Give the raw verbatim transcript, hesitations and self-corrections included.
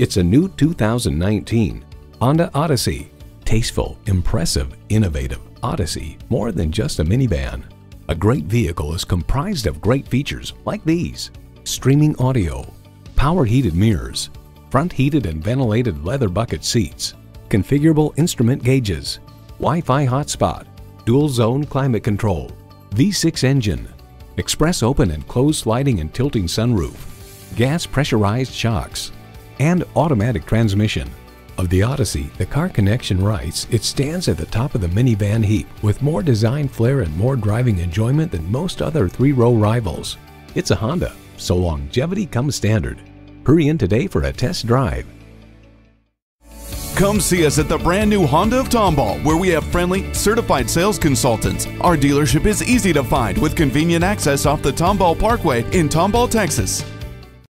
It's a new two thousand nineteen Honda Odyssey. Tasteful, impressive, innovative, Odyssey, more than just a minivan. A great vehicle is comprised of great features like these: streaming audio, power heated mirrors, front heated and ventilated leather bucket seats, configurable instrument gauges, Wi-Fi hotspot, dual zone climate control, V six engine, express open and closed sliding and tilting sunroof, gas pressurized shocks, and automatic transmission. Of the Odyssey, the Car Connection writes, it stands at the top of the minivan heap with more design flair and more driving enjoyment than most other three-row rivals. It's a Honda, so longevity comes standard. Hurry in today for a test drive. Come see us at the brand new Honda of Tomball, where we have friendly, certified sales consultants. Our dealership is easy to find with convenient access off the Tomball Parkway in Tomball, Texas.